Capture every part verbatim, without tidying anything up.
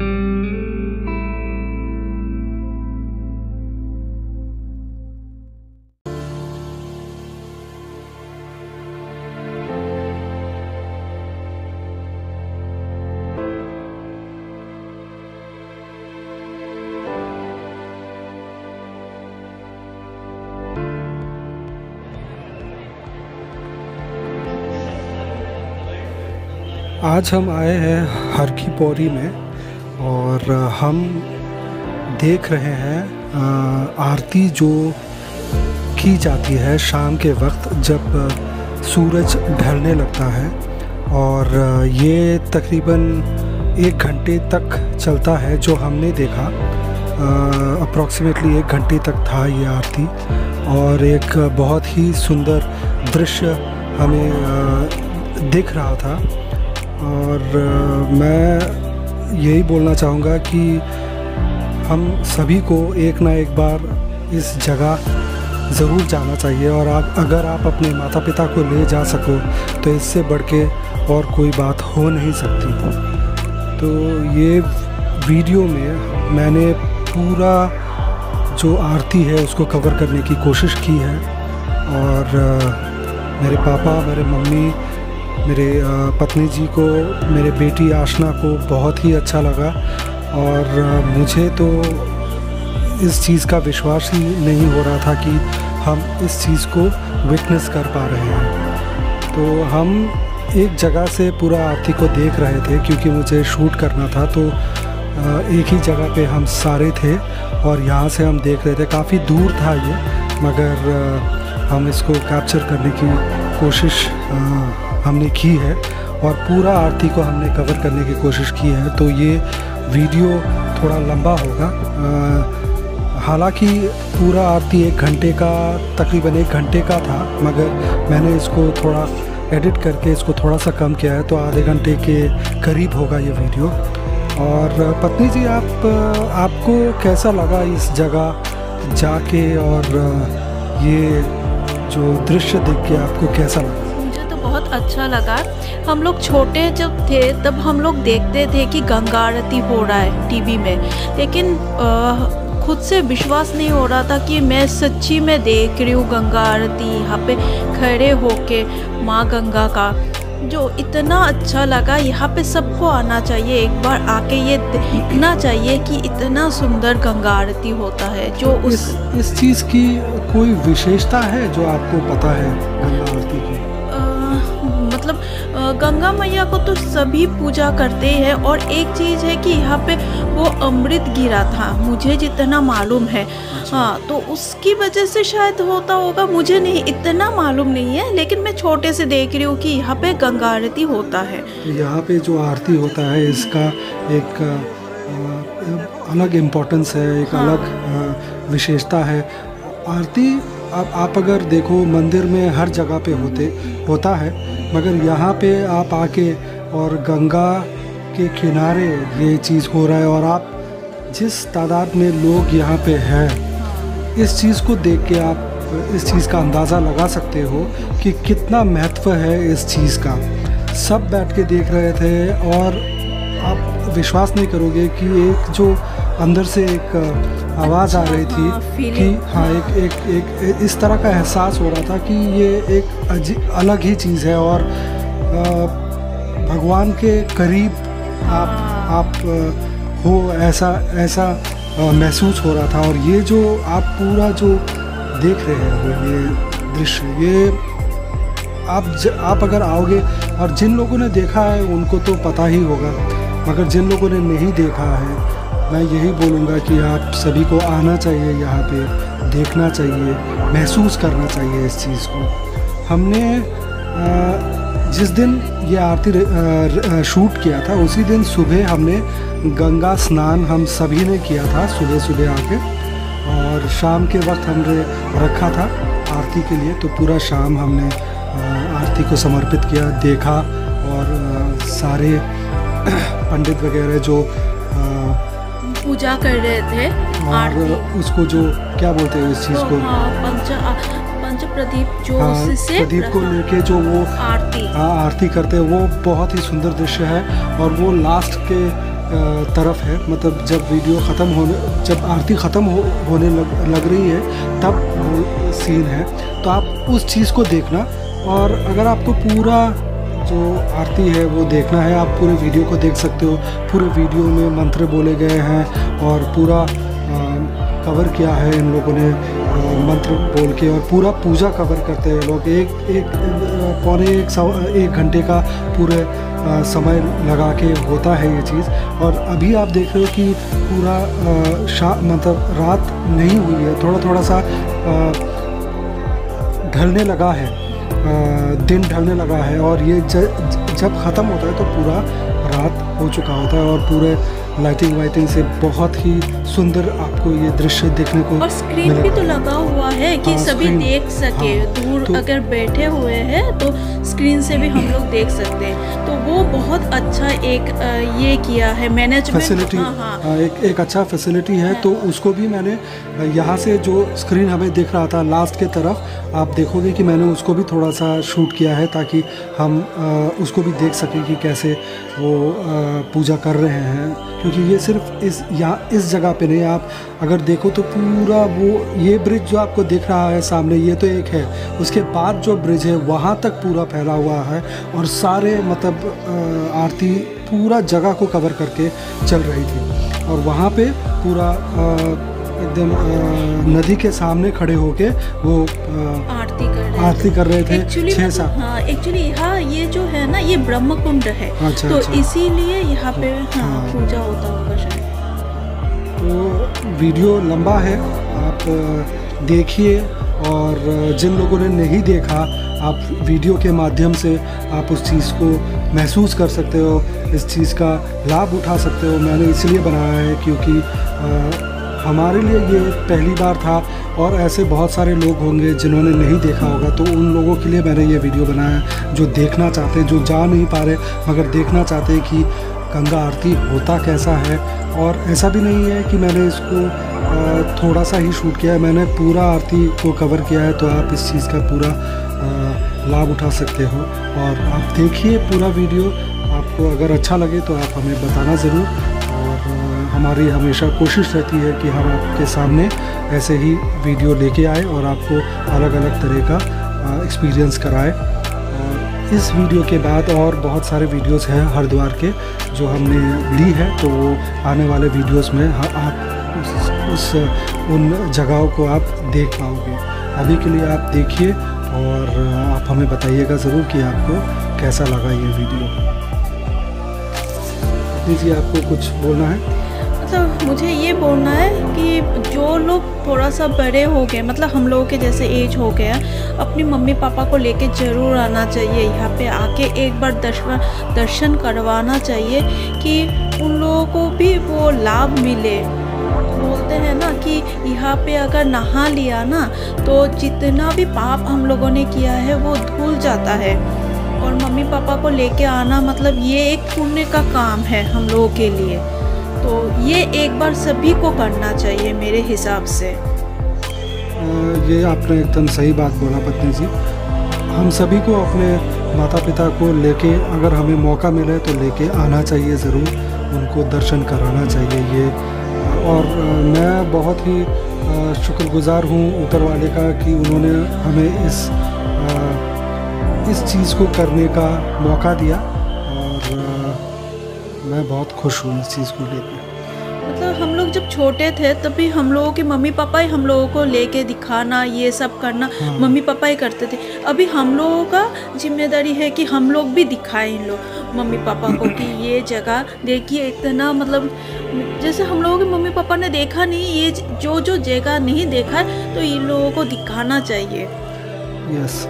आज हम आए हैं हर की पौरी में और हम देख रहे हैं आरती जो की जाती है शाम के वक्त जब सूरज ढलने लगता है। और ये तकरीबन एक घंटे तक चलता है, जो हमने देखा अप्रॉक्सीमेटली एक घंटे तक था ये आरती। और एक बहुत ही सुंदर दृश्य हमें दिख रहा था। और मैं यही बोलना चाहूँगा कि हम सभी को एक ना एक बार इस जगह ज़रूर जाना चाहिए। और आप अगर आप अपने माता पिता को ले जा सको तो इससे बढ़ के और कोई बात हो नहीं सकती। तो ये वीडियो में मैंने पूरा जो आरती है उसको कवर करने की कोशिश की है। और मेरे पापा, मेरे मम्मी, मेरे पत्नी जी को, मेरे बेटी आशना को बहुत ही अच्छा लगा। और मुझे तो इस चीज़ का विश्वास ही नहीं हो रहा था कि हम इस चीज़ को विटनेस कर पा रहे हैं। तो हम एक जगह से पूरा आरती को देख रहे थे क्योंकि मुझे शूट करना था, तो एक ही जगह पे हम सारे थे और यहाँ से हम देख रहे थे। काफ़ी दूर था ये, मगर हम इसको कैप्चर करने की कोशिश हमने की है और पूरा आरती को हमने कवर करने की कोशिश की है। तो ये वीडियो थोड़ा लंबा होगा। हालांकि पूरा आरती एक घंटे का, तकरीबन एक घंटे का था, मगर मैंने इसको थोड़ा एडिट करके इसको थोड़ा सा कम किया है, तो आधे घंटे के करीब होगा ये वीडियो। और पत्नी जी, आप आपको कैसा लगा इस जगह जाके और ये जो दृश्य देख के आपको कैसा लगा? बहुत अच्छा लगा। हम लोग छोटे जब थे तब हम लोग देखते थे कि गंगा आरती हो रहा है टीवी में, लेकिन आ, खुद से विश्वास नहीं हो रहा था कि मैं सच्ची में देख रही हूँ गंगा आरती यहाँ पे खड़े होके माँ गंगा का। जो इतना अच्छा लगा, यहाँ पे सबको आना चाहिए, एक बार आके ये देखना चाहिए कि इतना सुंदर गंगा आरती होता है। जो उस इस, इस चीज़ की कोई विशेषता है जो आपको पता है गंगा आरती की? गंगा मैया को तो सभी पूजा करते हैं, और एक चीज़ है कि यहाँ पे वो अमृत गिरा था, मुझे जितना मालूम है। हाँ, तो उसकी वजह से शायद होता होगा, मुझे नहीं, इतना मालूम नहीं है, लेकिन मैं छोटे से देख रही हूँ कि यहाँ पे गंगा आरती होता है। यहाँ पे जो आरती होता है इसका एक अलग इम्पोर्टेंस है, एक हाँ। अलग विशेषता है आरती। अब आप अगर देखो मंदिर में हर जगह पे होते होता है, मगर यहाँ पे आप आके और गंगा के किनारे ये चीज़ हो रहा है और आप जिस तादाद में लोग यहाँ पे हैं, इस चीज़ को देख के आप इस चीज़ का अंदाज़ा लगा सकते हो कि कितना महत्व है इस चीज़ का। सब बैठ के देख रहे थे और आप विश्वास नहीं करोगे कि एक जो अंदर से एक आवाज़ आ रही थी कि हाँ, एक एक एक इस तरह का एहसास हो रहा था कि ये एक अजीब अलग ही चीज़ है। और भगवान के करीब आप आप हो, ऐसा ऐसा महसूस हो रहा था। और ये जो आप पूरा जो देख रहे हो ये दृश्य, ये आप ज, आप अगर आओगे, और जिन लोगों ने देखा है उनको तो पता ही होगा, मगर जिन लोगों ने नहीं देखा है, मैं यही बोलूँगा कि आप सभी को आना चाहिए यहाँ पे, देखना चाहिए, महसूस करना चाहिए इस चीज़ को। हमने जिस दिन ये आरती शूट किया था उसी दिन सुबह हमने गंगा स्नान हम सभी ने किया था, सुबह सुबह आके, और शाम के वक्त हमने रखा था आरती के लिए। तो पूरा शाम हमने आरती को समर्पित किया, देखा, और सारे पंडित वगैरह जो पूजा कर रहे थे और उसको जो क्या बोलते हैं इस चीज़ तो, को पंच पंच प्रदीप जो हाँ, उससे प्रदीप को लेके जो वो आरती हाँ आरती करते हैं, वो बहुत ही सुंदर दृश्य है। और वो लास्ट के तरफ है। मतलब जब वीडियो ख़त्म होने जब आरती ख़त्म हो होने लग, लग रही है तब वो सीन है, तो आप उस चीज़ को देखना। और अगर आपको पूरा जो आरती है वो देखना है, आप पूरे वीडियो को देख सकते हो। पूरे वीडियो में मंत्र बोले गए हैं और पूरा कवर किया है इन लोगों ने मंत्र बोल के, और पूरा पूजा कवर करते हैं लोग। एक एक पौने एक सौ एक घंटे का पूरे समय लगा के होता है ये चीज़। और अभी आप देख रहे हो कि पूरा शा मतलब रात नहीं हुई है, थोड़ा थोड़ा सा ढलने लगा है, दिन ढलने लगा है। और ये ज, ज, जब ख़त्म होता है तो पूरा रात हो चुका होता है, और पूरे लाइटिंग वाइटिंग से बहुत ही सुंदर आपको ये दृश्य देखने को। और स्क्रीन भी तो लगा हुआ है कि सभी देख सके। हाँ, दूर तो, अगर बैठे हुए हैं तो स्क्रीन से भी हम लोग देख सकते हैं। तो वो बहुत अच्छा एक ये किया है मैनेजमेंट फैसिलिटी। हाँ, हाँ। एक एक अच्छा फैसिलिटी है। हाँ, तो उसको भी मैंने यहाँ से जो स्क्रीन हमें दिख रहा था लास्ट के तरफ, आप देखोगे कि मैंने उसको भी थोड़ा सा शूट किया है ताकि हम उसको भी देख सकें कि कैसे वो पूजा कर रहे हैं। क्योंकि ये सिर्फ इस यहाँ इस जगह पे नहीं, आप अगर देखो तो पूरा वो ये ब्रिज जो आपको दिख रहा है सामने, ये तो एक है, उसके बाद जो ब्रिज है वहाँ तक पूरा फैला हुआ है। और सारे मतलब आरती पूरा जगह को कवर करके चल रही थी। और वहाँ पे पूरा एकदम नदी के सामने खड़े होके वो आरती कर रहे आरती कर रहे थे। छः सात हाँ एक्चुअली हाँ ये जो है ना ये ब्रह्म कुंड है। अच्छा, तो अच्छा। इसीलिए यहाँ पे हाँ, हाँ। पूजा होता होगा शायद। तो वीडियो लंबा है, आप देखिए। और जिन लोगों ने नहीं देखा, आप वीडियो के माध्यम से आप उस चीज़ को महसूस कर सकते हो, इस चीज़ का लाभ उठा सकते हो। मैंने इसलिए बनाया है क्योंकि आ, हमारे लिए ये पहली बार था, और ऐसे बहुत सारे लोग होंगे जिन्होंने नहीं देखा होगा। तो उन लोगों के लिए मैंने ये वीडियो बनाया है जो देखना चाहते हैं, जो जा नहीं पा रहे मगर देखना चाहते हैं कि गंगा आरती होता कैसा है। और ऐसा भी नहीं है कि मैंने इसको थोड़ा सा ही शूट किया है, मैंने पूरा आरती को कवर किया है। तो आप इस चीज़ का पूरा लाभ उठा सकते हो। और आप देखिए पूरा वीडियो, आपको अगर अच्छा लगे तो आप हमें बताना ज़रूर। हमारी हमेशा कोशिश रहती है कि हम आपके सामने ऐसे ही वीडियो लेके आए और आपको अलग अलग तरह का एक्सपीरियंस कराए। इस वीडियो के बाद और बहुत सारे वीडियोस हैं हरिद्वार के जो हमने ली है, तो वो आने वाले वीडियोस में आप उस, उस उन जगहों को आप देख पाओगे। अभी के लिए आप देखिए और आप हमें बताइएगा ज़रूर कि आपको कैसा लगा ये वीडियो। जी आपको कुछ बोलना है? मतलब मुझे ये बोलना है कि जो लोग थोड़ा सा बड़े हो गए, मतलब हम लोगों के जैसे एज हो गया, अपनी मम्मी पापा को लेके ज़रूर आना चाहिए। यहाँ पे आके एक बार दर्शन दर्शन करवाना चाहिए कि उन लोगों को भी वो लाभ मिले। बोलते हैं ना कि यहाँ पे अगर नहा लिया ना तो जितना भी पाप हम लोगों ने किया है वो धुल जाता है। और मम्मी पापा को लेके आना मतलब ये एक पुण्य का काम है हम लोगों के लिए। तो ये एक बार सभी को करना चाहिए मेरे हिसाब से। ये आपने एकदम सही बात बोला पत्नी जी। हम सभी को अपने माता पिता को लेके अगर हमें मौका मिले तो लेके आना चाहिए ज़रूर, उनको दर्शन कराना चाहिए ये। और मैं बहुत ही शुक्रगुजार हूँ ऊपर वाले का कि उन्होंने हमें इस इस चीज़ को करने का मौका दिया, और मैं बहुत खुश हूँ इस चीज़ को लेकर। मतलब हम लोग जब छोटे थे तभी हम लोगों के मम्मी पापा ही हम लोगों को लेके दिखाना ये सब करना। हाँ। मम्मी पापा ही करते थे। अभी हम लोगों का जिम्मेदारी है कि हम लोग भी दिखाएं इन लोग मम्मी पापा को कि ये जगह देखिए इतना, मतलब जैसे हम लोगों के मम्मी पापा ने देखा नहीं, ये जो जो जगह नहीं देखा तो इन लोगों को दिखाना चाहिए। यस,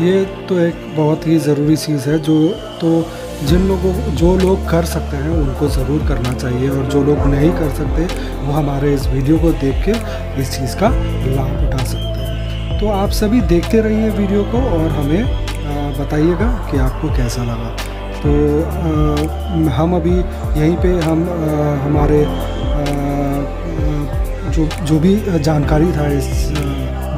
ये तो एक बहुत ही ज़रूरी चीज़ है जो तो जिन लोगों जो लोग कर सकते हैं उनको ज़रूर करना चाहिए, और जो लोग नहीं कर सकते वो हमारे इस वीडियो को देख के इस चीज़ का लाभ उठा सकते हैं। तो आप सभी देखते रहिए वीडियो को और हमें बताइएगा कि आपको कैसा लगा। तो आ, हम अभी यहीं पे हम आ, हमारे आ, जो जो भी जानकारी था इस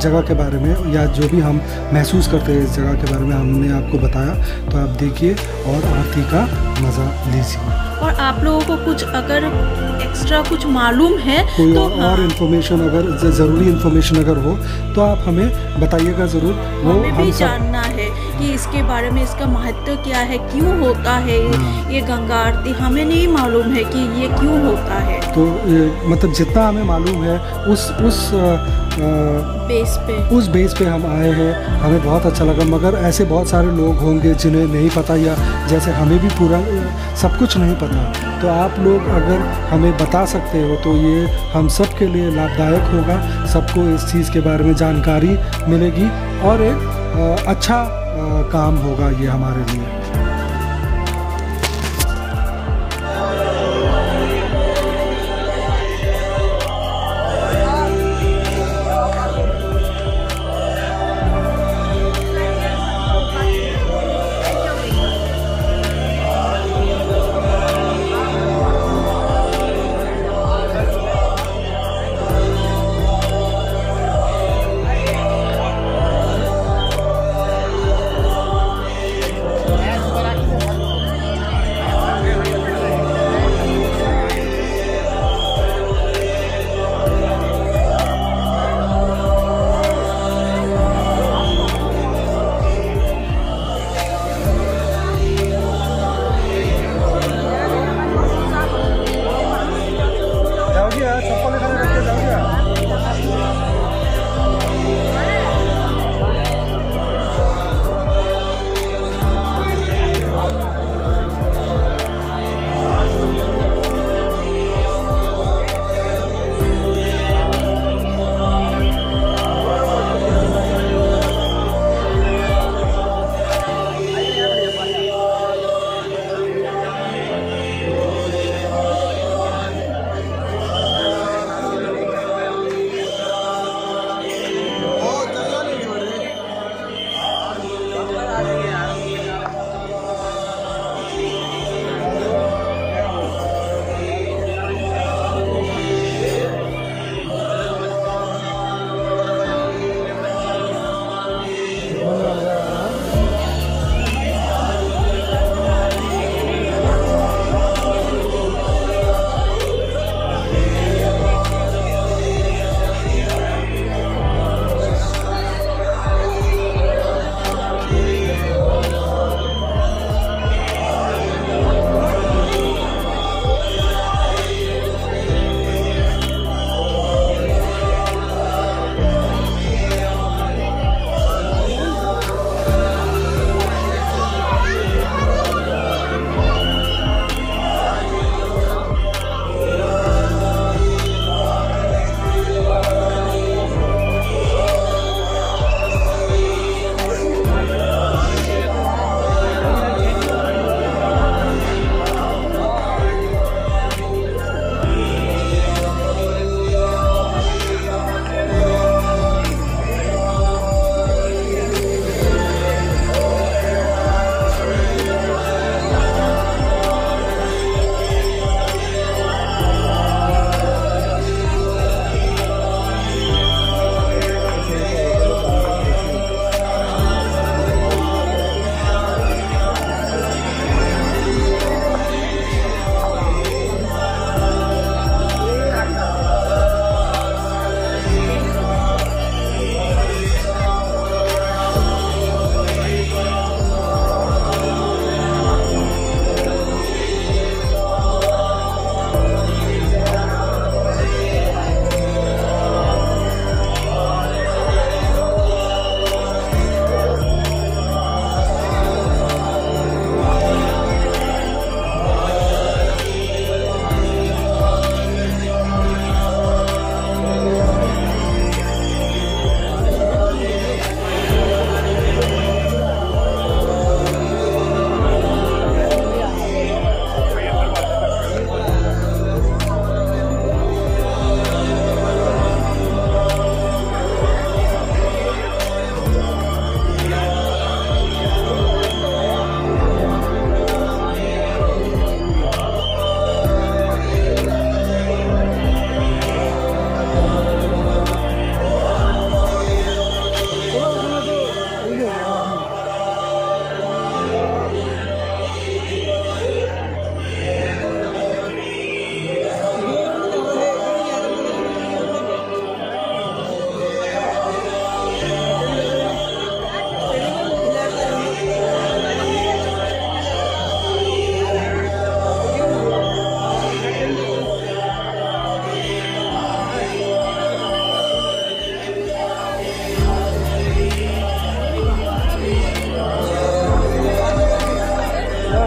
जगह के बारे में या जो भी हम महसूस करते हैं इस जगह के बारे में हमने आपको बताया, तो आप देखिए और आरती का मज़ा लीजिए। और आप लोगों को कुछ अगर एक्स्ट्रा कुछ मालूम है कोई तो और, हाँ। और इन्फॉर्मेशन अगर ज़रूरी इन्फॉर्मेशन अगर हो तो आप हमें बताइएगा ज़रूर, वो हमें भी जानना है कि इसके बारे में इसका महत्व क्या है, क्यों होता है ये गंगा आरती, हमें नहीं मालूम है कि ये क्यों होता है। तो मतलब जितना हमें मालूम है उस उस आ, बेस पे उस बेस पे हम आए हैं, हमें बहुत अच्छा लगा। मगर ऐसे बहुत सारे लोग होंगे जिन्हें नहीं पता, या जैसे हमें भी पूरा सब कुछ नहीं पता, तो आप लोग अगर हमें बता सकते हो तो ये हम सब के लिए लाभदायक होगा, सबको इस चीज़ के बारे में जानकारी मिलेगी और एक अच्छा काम होगा ये हमारे लिए।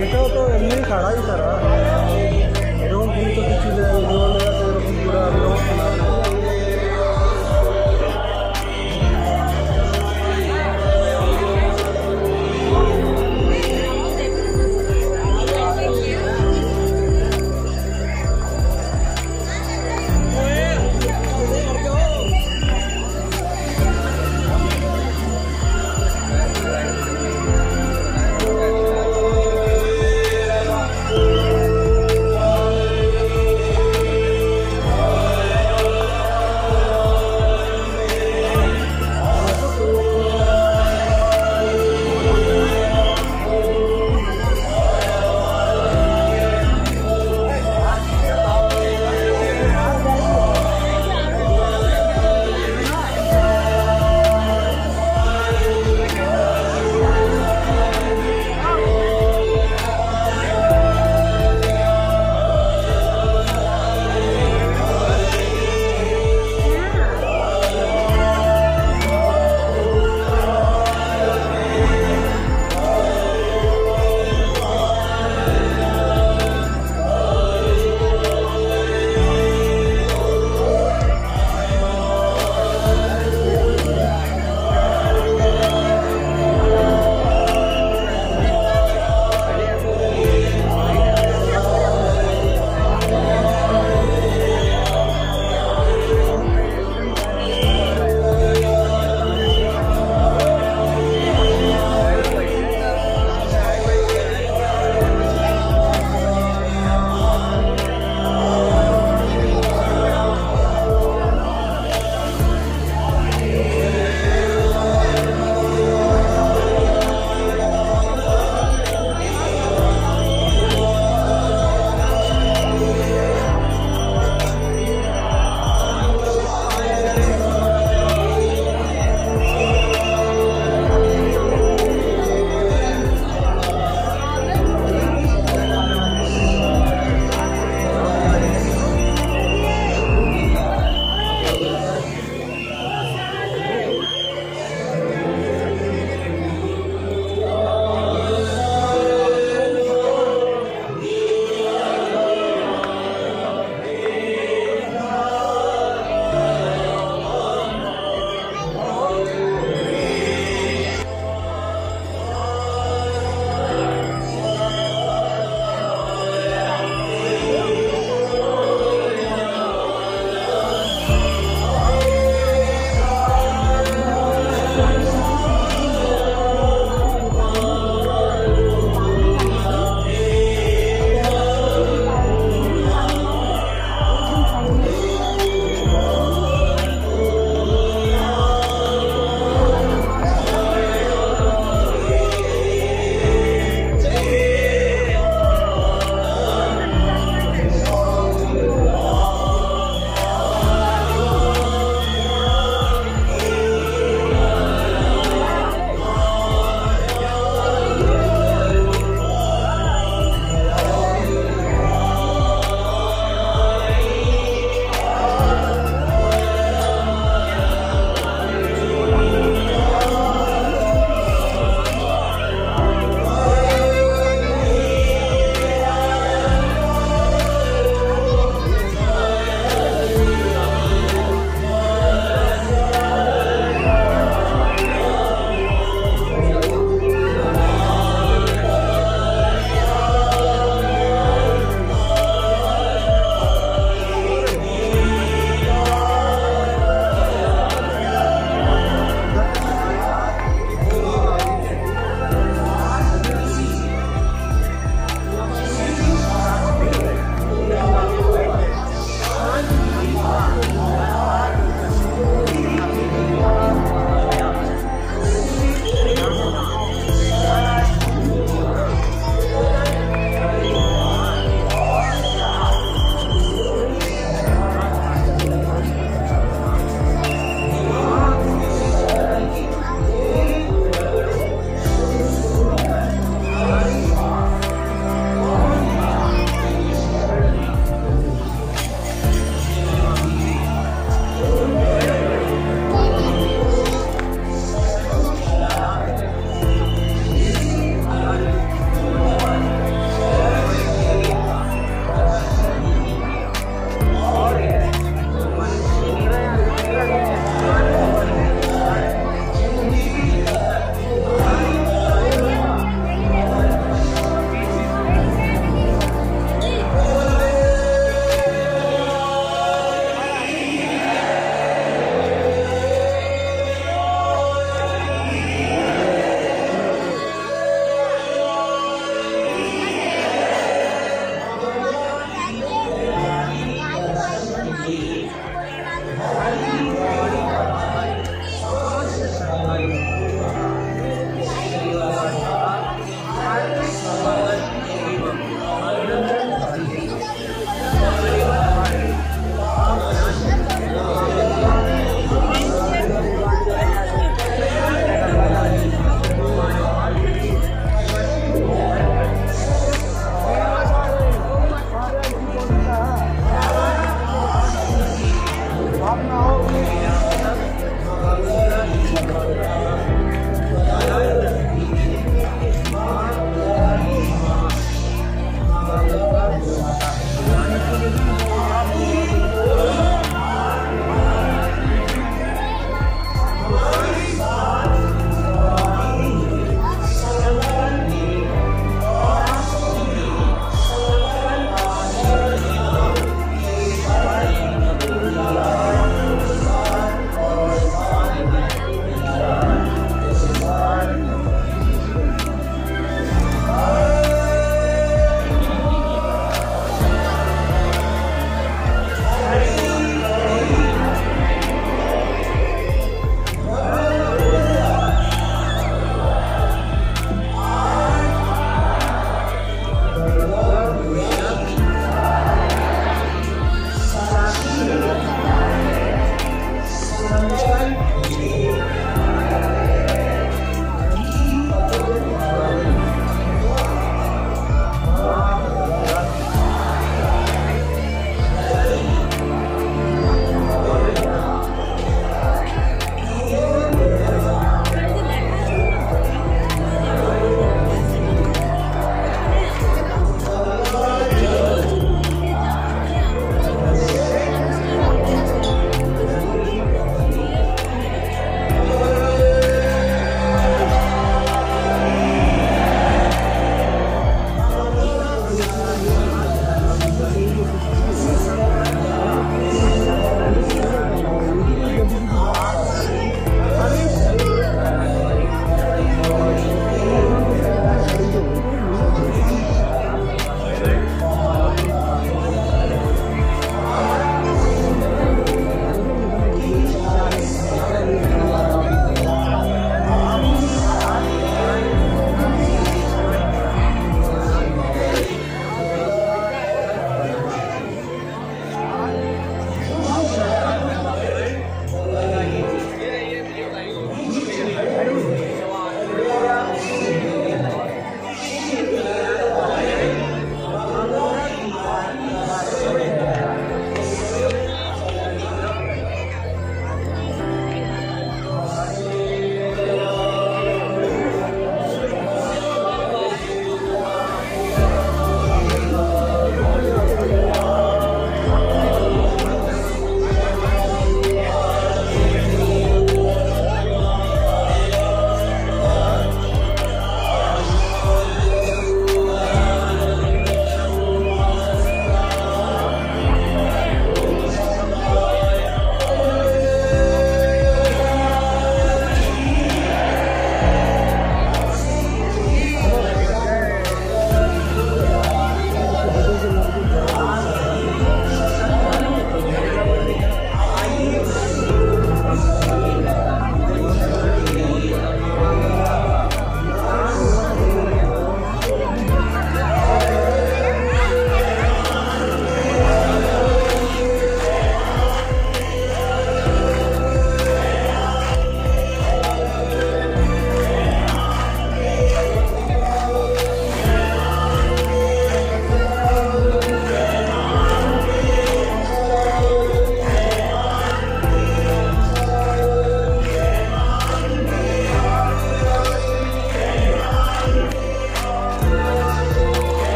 बैठा तो नहीं खड़ा ही करा तो पूरा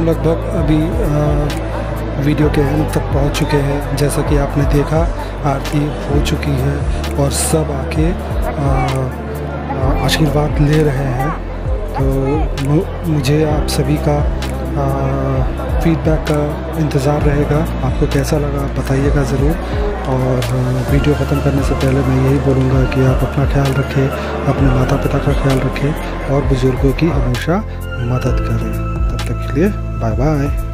हम लगभग अभी आ, वीडियो के अंत तक पहुंच चुके हैं। जैसा कि आपने देखा आरती हो चुकी है और सब आके आशीर्वाद ले रहे हैं। तो मुझे आप सभी का फीडबैक का इंतज़ार रहेगा। आपको कैसा लगा बताइएगा ज़रूर। और वीडियो ख़त्म करने से पहले मैं यही बोलूँगा कि आप अपना ख्याल रखें, अपने माता पिता का ख्याल रखें और बुज़ुर्गों की हमेशा मदद करें। तब तक के लिए बाय बाय।